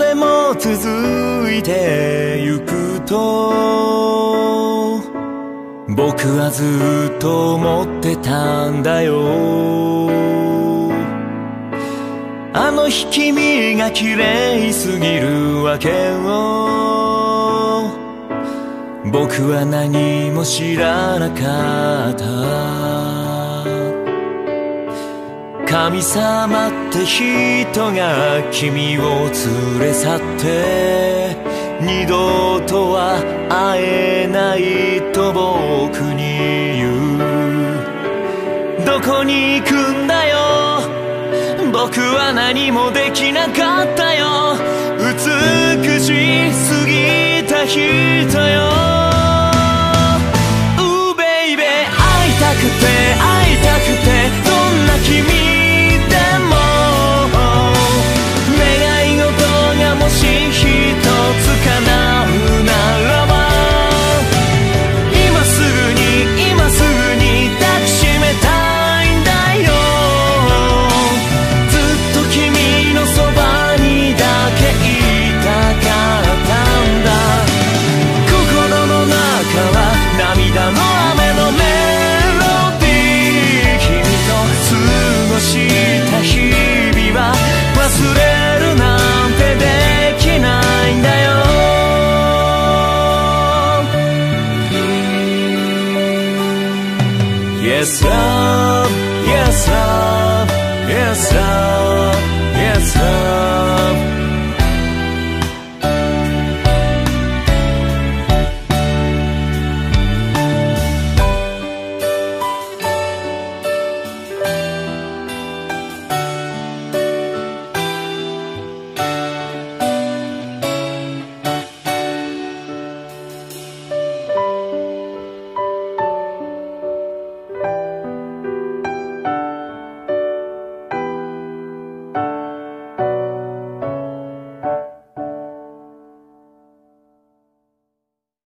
でも続いてゆくと僕はずっと思ってたんだよ。あの日君が綺麗すぎるわけを僕は何も知らなかった。神様って人が君を連れ去って二度とは会えないと僕に言う。どこに行くんだよ僕は何もできなかったよ。美しすぎた人よ。会いたくてどんな君でも願い事がもし一つ叶うならば今すぐに抱きしめたいんだよ。ずっと君のそばにだけいたかったんだ。心の中は涙の雨の目忘れるなんてできないんだよ。Yes love, yes love, yes love, yes love